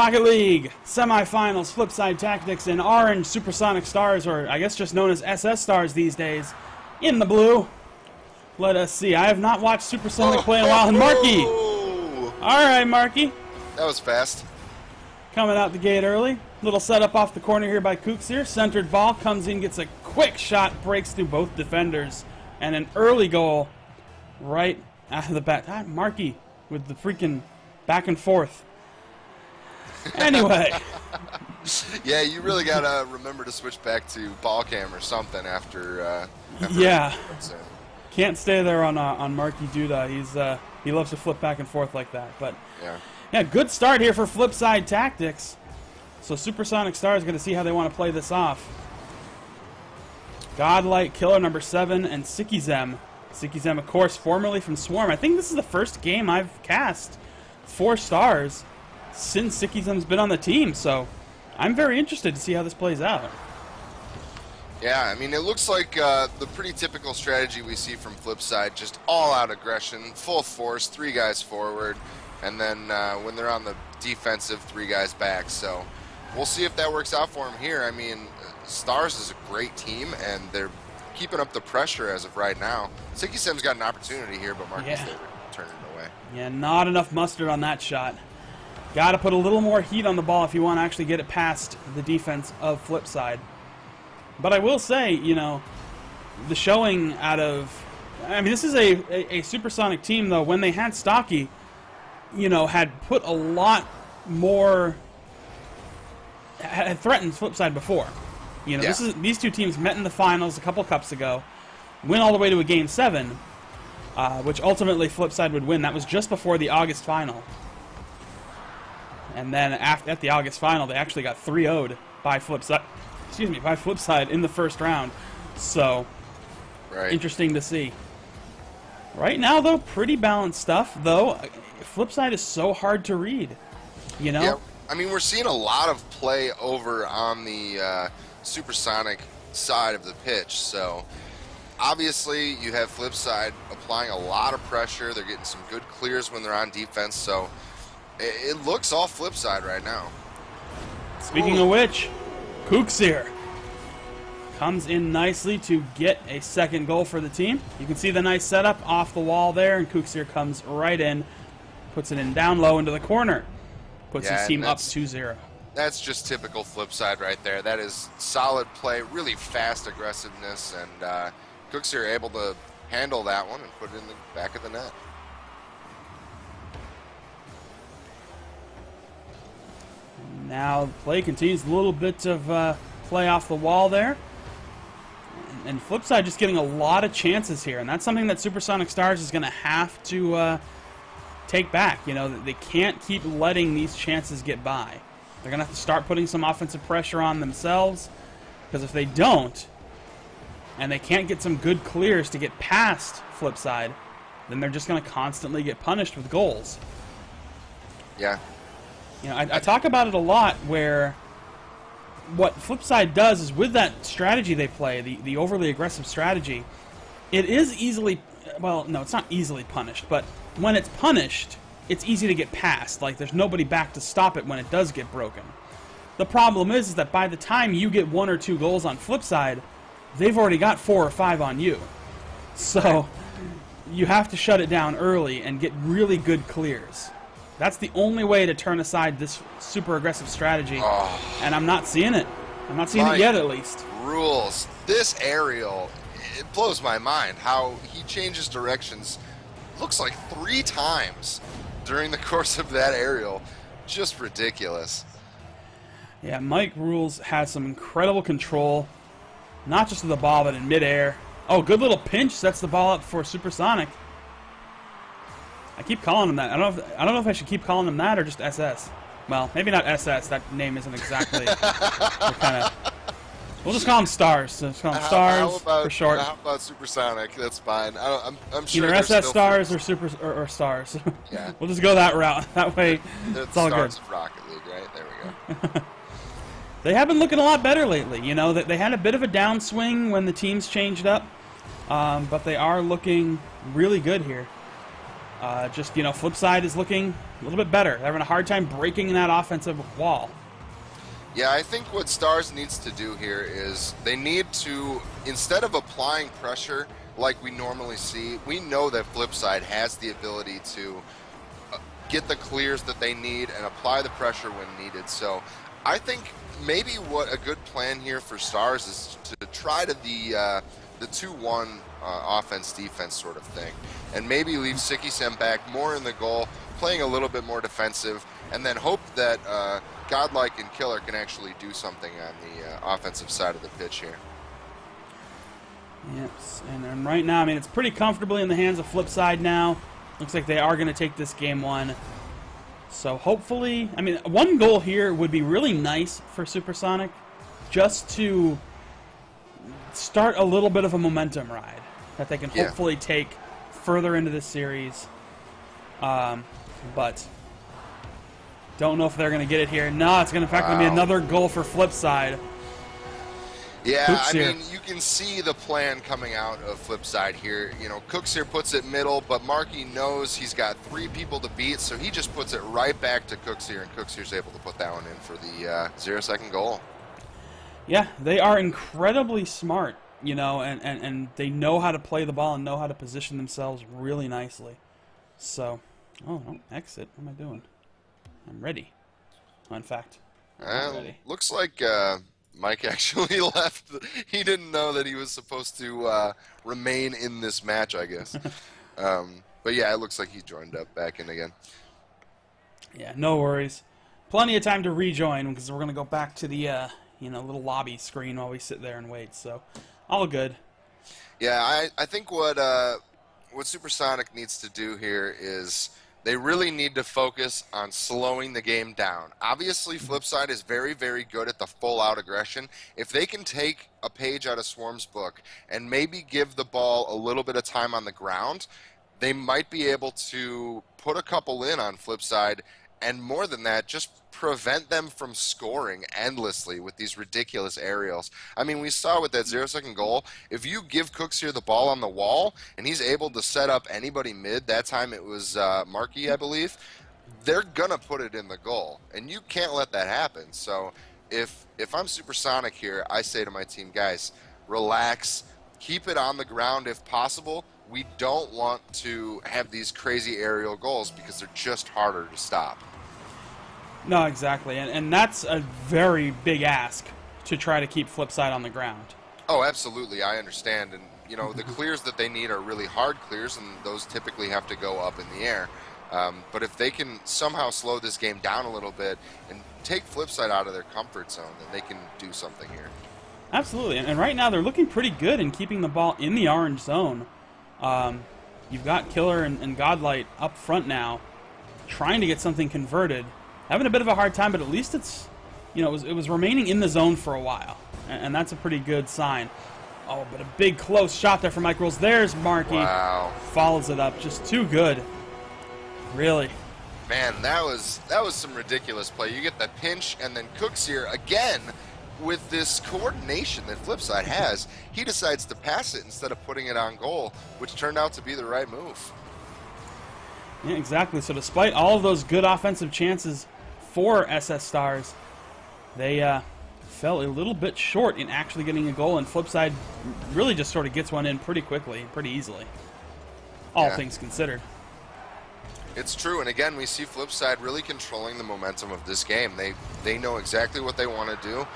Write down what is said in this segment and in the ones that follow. Rocket League semifinals, Flipsid Tactics and orange Supersonic Stars, or I guess just known as SS Stars these days, in the blue. Let us see. I have not watched Supersonic play in a while. And Marky! Alright, Marky. That was fast. Coming out the gate early. Little setup off the corner here by Kukseer. Centered ball, comes in, gets a quick shot, breaks through both defenders. And an early goal right out of the bat. Ah, Marky with the freaking back and forth. Anyway. Yeah, you really got to remember to switch back to ball cam or something after... yeah. Can't stay there on Markydooda. He loves to flip back and forth like that. But yeah, good start here for Flipsid Tactics. So Supersonic Star is going to see how they want to play this off. Godlike Killer, number 7, and Sikizem. Sikizem, of course, formerly from Swarm. I think this is the first game I've cast 4 stars since Sikizem's been on the team. So I'm very interested to see how this plays out. Yeah, I mean, it looks like the pretty typical strategy we see from Flipsid, just all-out aggression, full force, 3 guys forward, and then when they're on the defensive, 3 guys back. So we'll see if that works out for them here. I mean, Stars is a great team, and they're keeping up the pressure as of right now. Sikisem's got an opportunity here, but Marcus turned it away. Yeah, not enough mustard on that shot. Got to put a little more heat on the ball if you want to actually get it past the defense of Flipsid. But I will say, you know, the showing out of... I mean, this is a Supersonic team, though. When they had Stocky, you know, had put a lot more... had threatened Flipsid before. You know, these two teams met in the finals a couple cups ago, went all the way to a Game 7, which ultimately Flipsid would win. That was just before the August final. And then at the August final, they actually got 3-0'd by Flipsid. Excuse me, by Flipsid in the first round. So, interesting to see. Right now, though, pretty balanced stuff, though. Flipsid is so hard to read, you know? Yeah, I mean, we're seeing a lot of play over on the Supersonic side of the pitch. So, obviously, you have Flipsid applying a lot of pressure. They're getting some good clears when they're on defense. So, it looks all Flipsid right now. Speaking of which... Kukseer comes in nicely to get a second goal for the team. You can see the nice setup off the wall there, and Kukseer comes right in, puts it in down low into the corner, puts his team up 2-0. That's just typical Flipsid right there. That is solid play, really fast aggressiveness, and Kukseer able to handle that one and put it in the back of the net. Now the play continues, a little bit of play off the wall there. And Flipsid just getting a lot of chances here. And that's something that Supersonic Stars is going to have to take back. You know, they can't keep letting these chances get by. They're going to have to start putting some offensive pressure on themselves. Because if they don't, and they can't get some good clears to get past Flipsid, then they're just going to constantly get punished with goals. Yeah. You know, I talk about it a lot where what Flipsid does is with that strategy they play, the overly aggressive strategy, it is easily, well, no, it's not easily punished, but when it's punished, it's easy to get past. Like, there's nobody back to stop it when it does get broken. The problem is that by the time you get 1 or 2 goals on Flipsid, they've already got 4 or 5 on you. So you have to shut it down early and get really good clears. That's the only way to turn aside this super aggressive strategy, and I'm not seeing it. I'm not seeing it yet, at least. Rules. This aerial, it blows my mind how he changes directions. Looks like 3 times during the course of that aerial. Just ridiculous. Yeah, Miketrules has some incredible control, not just of the ball, but in midair. Oh, good little pinch sets the ball up for Supersonic. I keep calling him that. I don't know if I should keep calling him that or just SS. Well, maybe not SS. That name isn't exactly. We'll just call him Stars. So just call him Stars for short. How about Supersonic? That's fine. I'm sure either SS Stars still... or Stars. Yeah. We'll just go that route. That way, it's all good. Stars of Rocket League, right? There we go. They have been looking a lot better lately. You know, they had a bit of a downswing when the teams changed up, but they are looking really good here. Just, you know, Flipside is looking a little bit better. They're having a hard time breaking that offensive wall. Yeah, I think what Stars needs to do here is they need to, instead of applying pressure like we normally see, we know that Flipside has the ability to get the clears that they need and apply the pressure when needed. So I think maybe what a good plan here for Stars is to try to the 2-1 offense-defense sort of thing, and maybe leave Sikizem back more in the goal, playing a little bit more defensive, and then hope that Godlike and Killer can actually do something on the offensive side of the pitch here. Yes, and right now, I mean, it's pretty comfortably in the hands of Flipside now. Looks like they are going to take this game one. So hopefully, I mean, one goal here would be really nice for Supersonic, just to start a little bit of a momentum ride that they can hopefully take further into this series. But don't know if they're going to get it here. No, it's going to be another goal for Flipside. Yeah, I mean, you can see the plan coming out of Flipside here. You know, Kukseer puts it middle, but Marky knows he's got three people to beat, so he just puts it right back to Kukseer, and Cookseer's able to put that one in for the 0-second goal. Yeah, they are incredibly smart, you know, and they know how to play the ball and know how to position themselves really nicely. So, oh, don't exit. What am I doing? I'm ready. Well, in fact, I'm ready. Looks like... Mike actually left. He didn't know that he was supposed to remain in this match, I guess. But yeah, it looks like he joined up back in again. Yeah, no worries. Plenty of time to rejoin because we're going to go back to the you know, little lobby screen while we sit there and wait. So, all good. Yeah, I think what Supersonic needs to do here is... they really need to focus on slowing the game down. Obviously, Flipside is very, very good at the full-out aggression. If they can take a page out of Swarm's book and maybe give the ball a little bit of time on the ground, they might be able to put a couple in on Flipside, and more than that, just prevent them from scoring endlessly with these ridiculous aerials. I mean, we saw with that 0-second goal, if you give Kukseer the ball on the wall and he's able to set up anybody mid, that time it was Marky, I believe, they're going to put it in the goal, and you can't let that happen. So if I'm Supersonic here, I say to my team, guys, relax, keep it on the ground if possible. We don't want to have these crazy aerial goals because they're just harder to stop. No, exactly, and that's a very big ask to try to keep Flipside on the ground. Oh, absolutely, I understand, and you know the clears that they need are really hard clears, and those typically have to go up in the air. But if they can somehow slow this game down a little bit and take Flipside out of their comfort zone, then they can do something here. Absolutely, and right now they're looking pretty good in keeping the ball in the orange zone. You've got Killer and Godlike up front now, trying to get something converted. Having a bit of a hard time, but at least it's, you know, it was remaining in the zone for a while, and that's a pretty good sign. Oh, but a big close shot there from Miketrules. There's Marky. Wow. Follows it up, just too good. Really. Man, that was some ridiculous play. You get the pinch, and then Kukseer again with this coordination that Flipside has. He decides to pass it instead of putting it on goal, which turned out to be the right move. Yeah, exactly. So despite all of those good offensive chances for SS Stars, they fell a little bit short in actually getting a goal, and Flipside really just sort of gets one in pretty quickly, pretty easily, all things considered. It's true, and again, we see Flipside really controlling the momentum of this game. They know exactly what they want to do.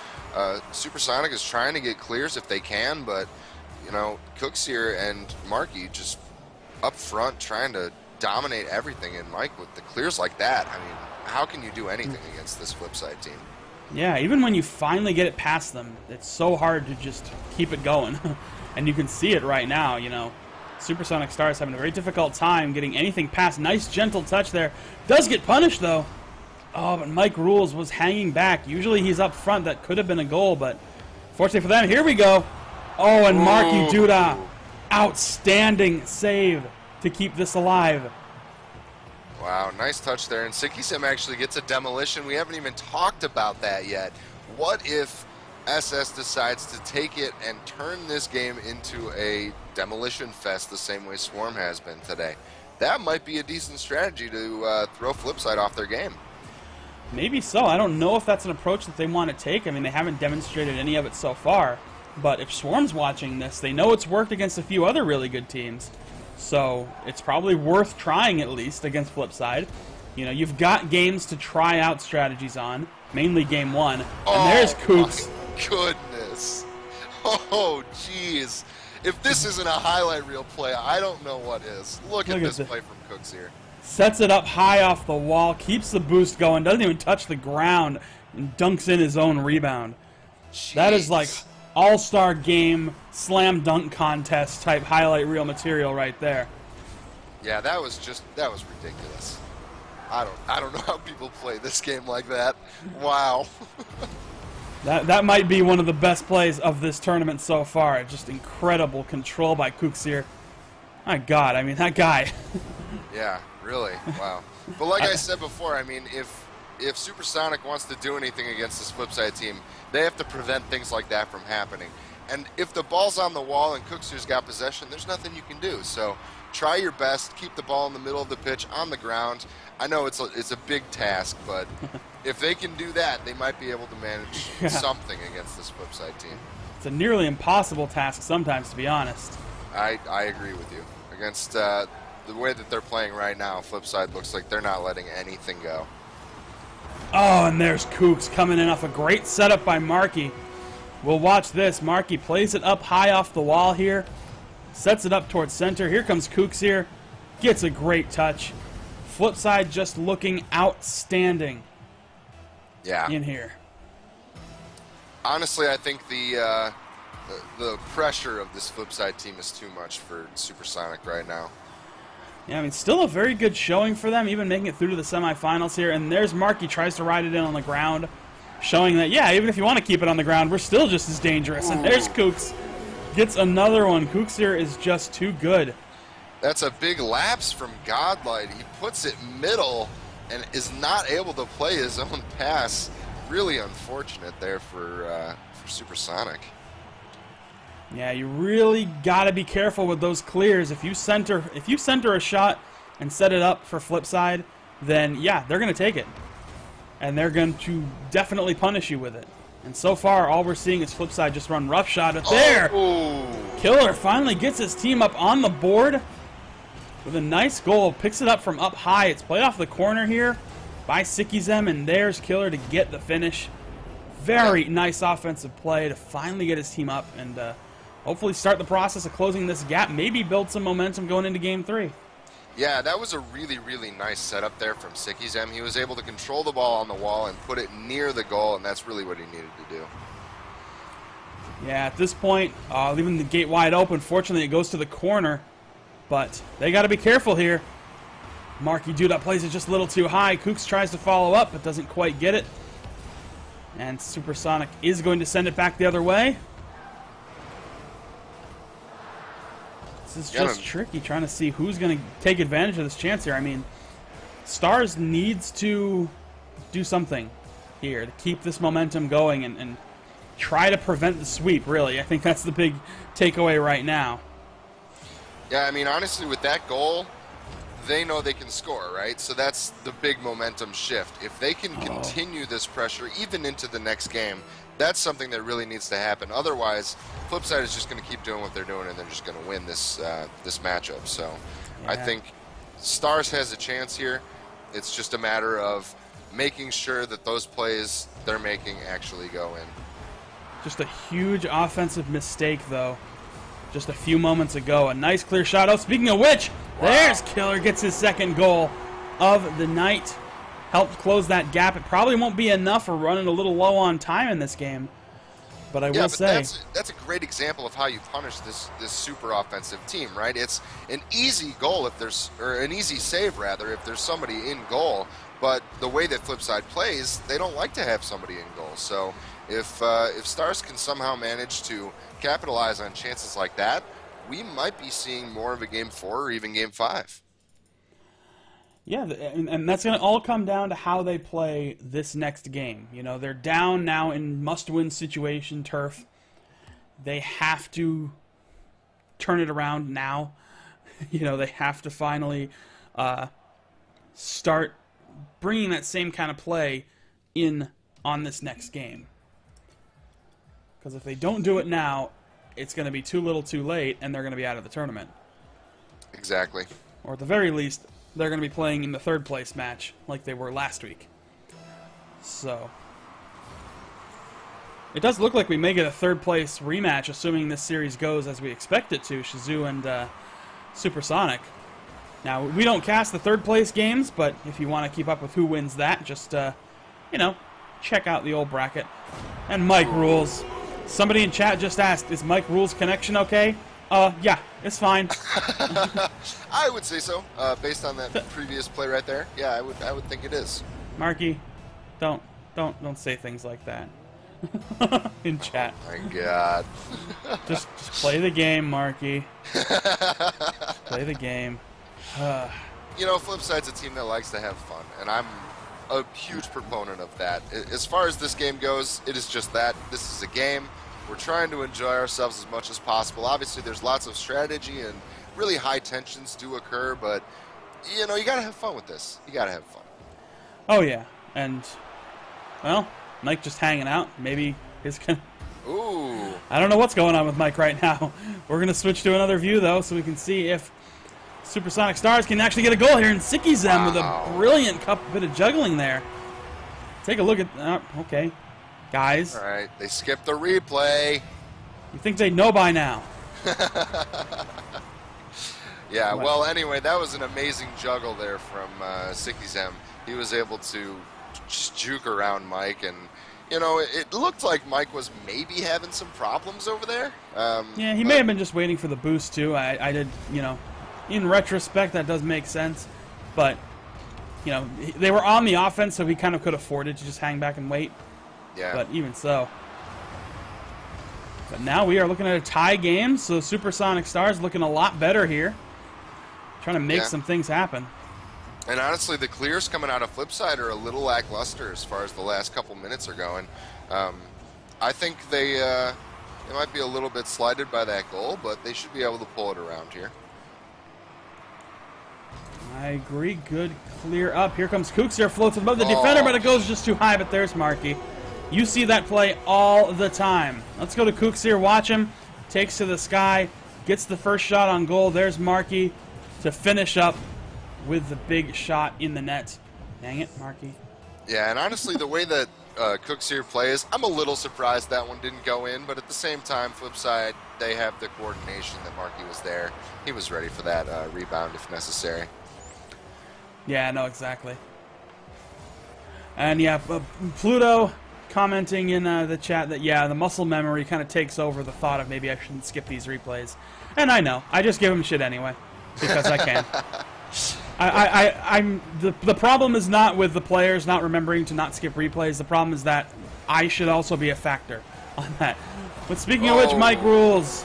Supersonic is trying to get clears if they can, but you know, Kukseer and Marky just up front trying to dominate everything, and Mike, with the clears like that, I mean, how can you do anything against this Flipside team? Yeah, even when you finally get it past them, it's so hard to just keep it going. And you can see it right now, you know. Supersonic Stars having a very difficult time getting anything past. Nice gentle touch there. Does get punished, though. Oh, but Miketrules was hanging back. Usually he's up front. That could have been a goal, but fortunately for them, here we go. Oh, and Markydooda. Outstanding save to keep this alive. Wow, nice touch there, and Sikizem actually gets a demolition. We haven't even talked about that yet. What if SS decides to take it and turn this game into a demolition fest the same way Swarm has been today? that might be a decent strategy to throw Flipside off their game. Maybe so. I don't know if that's an approach that they want to take. I mean, they haven't demonstrated any of it so far. But if Swarm's watching this, they know it's worked against a few other really good teams. So it's probably worth trying, at least, against Flipside. You know, you've got games to try out strategies on, mainly Game 1. And oh, there's Kooks. My goodness. Oh, jeez. If this isn't a highlight reel play, I don't know what is. Look at this play from Kooks here. Sets it up high off the wall, keeps the boost going, doesn't even touch the ground, and dunks in his own rebound. Jeez. That is like all-star game, slam dunk contest type highlight reel material right there. Yeah, that was ridiculous. I don't know how people play this game like that. Wow. That might be one of the best plays of this tournament so far. Just incredible control by Kukseer. My God, I mean, that guy. Yeah, really, wow. But like I said before, I mean, if Supersonic wants to do anything against this Flipside team, they have to prevent things like that from happening. And if the ball's on the wall and Cookster's got possession, there's nothing you can do. So try your best, keep the ball in the middle of the pitch, on the ground. I know it's a big task, but if they can do that, they might be able to manage something against this Flipside team. It's a nearly impossible task sometimes, to be honest. I agree with you. Against the way that they're playing right now, Flipside looks like they're not letting anything go. Oh, and there's Kooks coming in off a great setup by Marky. We'll watch this. Marky plays it up high off the wall here. Sets it up towards center. Here comes Kooks here. Gets a great touch. Flipside just looking outstanding. Yeah. In here. Honestly, I think the pressure of this Flipside team is too much for Supersonic right now. Yeah, I mean, still a very good showing for them, even making it through to the semifinals here. And there's Marky, tries to ride it in on the ground, showing that, yeah, even if you want to keep it on the ground, we're still just as dangerous. Ooh. And there's Kooks. Gets another one. Kooks here is just too good. That's a big lapse from Godlike. He puts it middle and is not able to play his own pass. Really unfortunate there for Supersonic. Yeah, you really gotta be careful with those clears. If you center a shot and set it up for Flipside, then yeah, they're gonna take it, and they're going to definitely punish you with it. And so far, all we're seeing is Flipside just run roughshod. But there, Killer finally gets his team up on the board with a nice goal. Picks it up from up high. It's played off the corner here by Sikizem, and there's Killer to get the finish. Very nice offensive play to finally get his team up and. Hopefully start the process of closing this gap, maybe build some momentum going into Game 3. Yeah, that was a really, really nice setup there from Sikizem. He was able to control the ball on the wall and put it near the goal, and that's really what he needed to do. Yeah, at this point, leaving the gate wide open. Fortunately, it goes to the corner, but they got to be careful here. Markydooda plays it just a little too high. Kooks tries to follow up, but doesn't quite get it. And Supersonic is going to send it back the other way. It's just tricky trying to see who's going to take advantage of this chance here. I mean, Stars needs to do something here to keep this momentum going and try to prevent the sweep, really. I think that's the big takeaway right now. Yeah, I mean, honestly, with that goal, they know they can score, right? So that's the big momentum shift. If they can continue this pressure even into the next game, that's something that really needs to happen. Otherwise, Flipside is just going to keep doing what they're doing, and they're just going to win this this matchup. So yeah. I think Stars has a chance here. It's just a matter of making sure that those plays they're making actually go in. Just a huge offensive mistake, though, just a few moments ago. A nice clear shot. Oh, speaking of which, wow. There's Killer. Gets his second goal of the night. Helped close that gap. It probably won't be enough. We're running a little low on time in this game. But I will say... That's a great example of how you punish this super offensive team, right? It's an easy goal if there's... Or an easy save, rather, if there's somebody in goal. But the way that Flipside plays, they don't like to have somebody in goal. So if Stars can somehow manage to capitalize on chances like that, we might be seeing more of a Game 4 or even Game 5. Yeah, and that's going to all come down to how they play this next game. You know, they're down now in must-win situation turf. They have to turn it around now. You know, they have to finally start bringing that same kind of play in on this next game. Because if they don't do it now, it's going to be too little too late, and they're going to be out of the tournament. Exactly. Or at the very least, they're going to be playing in the third place match like they were last week. So it does look like we may get a third place rematch, assuming this series goes as we expect it to, Shizu and Supersonic. Now, we don't cast the third place games, but if you want to keep up with who wins that, just, you know, check out the old bracket. And Mike Rules. Somebody in chat just asked, is Mike Rules' connection okay? Yeah, it's fine. I would say so, based on that previous play right there. Yeah, I would think it is. Marky, don't say things like that in chat. Oh my God. just play the game, Marky. Play the game. You know, Flipside's a team that likes to have fun, and I'm a huge proponent of that. As far as this game goes, it is just that. This is a game. We're trying to enjoy ourselves as much as possible. Obviously, there's lots of strategy, and really high tensions do occur, but, you know, you got to have fun with this. You got to have fun. Oh, yeah. And, well, Mike just hanging out. Maybe he's going to... Ooh. I don't know what's going on with Mike right now. We're going to switch to another view, though, so we can see if Supersonic Stars can actually get a goal here, and Sikizem with a brilliant bit of juggling there. Take a look at... okay. Guys. All right, they skipped the replay. You think they know by now. Yeah, well, anyway, that was an amazing juggle there from Sikizem. He was able to just juke around Mike, and, you know, it looked like Mike was maybe having some problems over there. Yeah, he may have been just waiting for the boost, too. I did, you know, in retrospect, that does make sense. But, you know, they were on the offense, so he kind of could afford it to just hang back and wait. Yeah. But even so. But now we are looking at a tie game, so Supersonic Stars looking a lot better here. Trying to make some things happen. And honestly, the clears coming out of Flipside are a little lackluster as far as the last couple minutes are going. I think they might be a little bit slighted by that goal, but they should be able to pull it around here. I agree. Good clear up. Here comes Kukseer. Floats above the defender, but it goes just too high. But there's Marky. You see that play all the time. Let's go to Kukseer. Watch him. Takes to the sky. Gets the first shot on goal. There's Marky to finish up with the big shot in the net. Dang it, Marky. Yeah, and honestly, the way that Kukseer plays, I'm a little surprised that one didn't go in. But at the same time, Flipside, they have the coordination that Marky was there. He was ready for that rebound if necessary. Yeah, no, exactly. And yeah, Pluto commenting in the chat that, yeah, the muscle memory kind of takes over the thought of maybe I shouldn't skip these replays. And I know. I just give him shit anyway because I can. The problem is not with the players not remembering to not skip replays. The problem is that I should also be a factor on that. But speaking of which, Mike Rules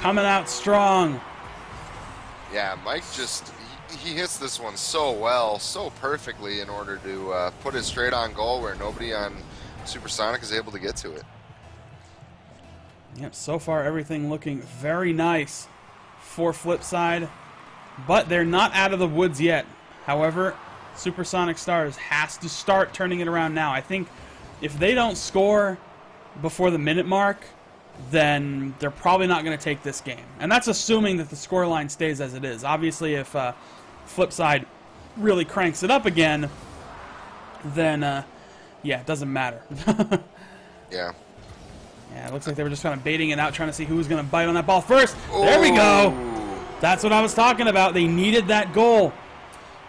coming out strong. Yeah, Mike just... He hits this one so well, so perfectly in order to put it straight on goal where nobody on Supersonic is able to get to it. Yep, so far everything looking very nice for Flipside, but they're not out of the woods yet. However, Supersonic Stars has to start turning it around now. I think if they don't score before the minute mark, then they're probably not going to take this game. And that's assuming that the scoreline stays as it is. Obviously, if Flipside really cranks it up again, then, yeah, it doesn't matter. Yeah. Yeah, it looks like they were just kind of baiting it out, trying to see who was going to bite on that ball first. Ooh. There we go. That's what I was talking about. They needed that goal.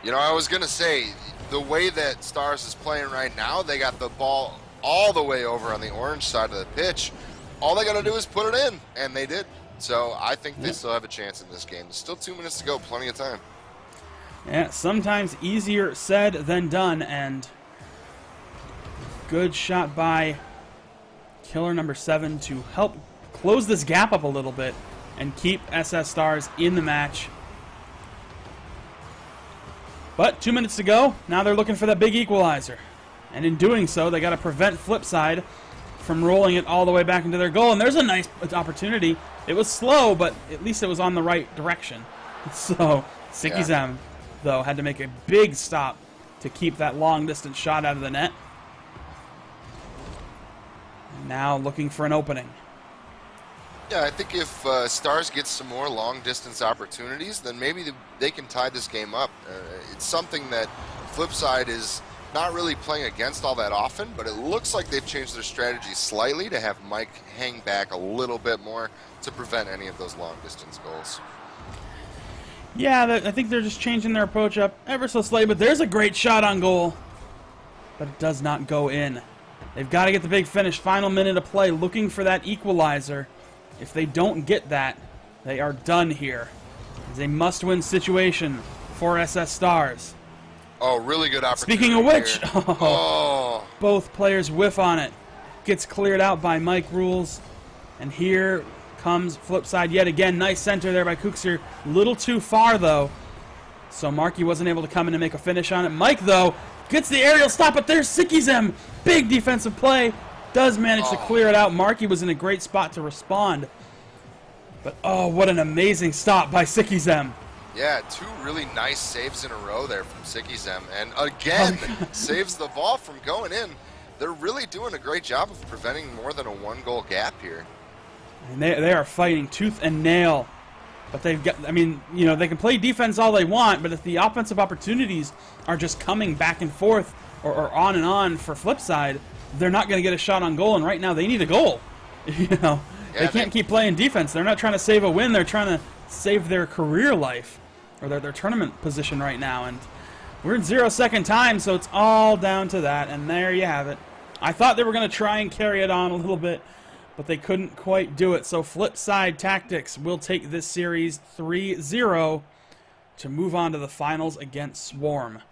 You know, I was going to say, the way that Stars is playing right now, they got the ball all the way over on the orange side of the pitch. All they got to do is put it in, and they did. So I think they still have a chance in this game. There's still 2 minutes to go, plenty of time. Yeah, sometimes easier said than done, and good shot by Killer number 7 to help close this gap up a little bit and keep SS Stars in the match. But 2 minutes to go. Now they're looking for that big equalizer. And in doing so, they got to prevent Flipside from rolling it all the way back into their goal. And there's a nice opportunity. It was slow, but at least it was on the right direction. So Sikizem, though, had to make a big stop to keep that long-distance shot out of the net. Now looking for an opening. Yeah, I think if Stars gets some more long-distance opportunities, then maybe they can tie this game up. It's something that Flipside is not really playing against all that often, but it looks like they've changed their strategy slightly to have Mike hang back a little bit more to prevent any of those long-distance goals. Yeah, I think they're just changing their approach up ever so slightly, but there's a great shot on goal, but it does not go in. They've got to get the big finish. Final minute of play, looking for that equalizer. If they don't get that, they are done here. It's a must-win situation for SS Stars. Oh, really good opportunity. Speaking of which, both players whiff on it. Gets cleared out by Miketrules. And here comes Flipside yet again. Nice center there by Kukseer. A little too far, though. So Marky wasn't able to come in and make a finish on it. Mike, though, gets the aerial stop, but there's Sikizem. Big defensive play. Does manage to clear it out. Marky was in a great spot to respond. But, oh, what an amazing stop by Sikizem. Yeah, two really nice saves in a row there from Sikizem. And again, saves the ball from going in. They're really doing a great job of preventing more than a one-goal gap here. And they are fighting tooth and nail. But they've got, I mean, you know, they can play defense all they want, but if the offensive opportunities are just coming back and forth or on and on for Flipside, they're not going to get a shot on goal, and right now they need a goal. You know, they can't keep playing defense. They're not trying to save a win. They're trying to save their career life or their tournament position right now. And we're in 0 second time, so it's all down to that. And there you have it. I thought they were going to try and carry it on a little bit, but they couldn't quite do it. So Flipside Tactics will take this series 3-0 to move on to the finals against Swarm.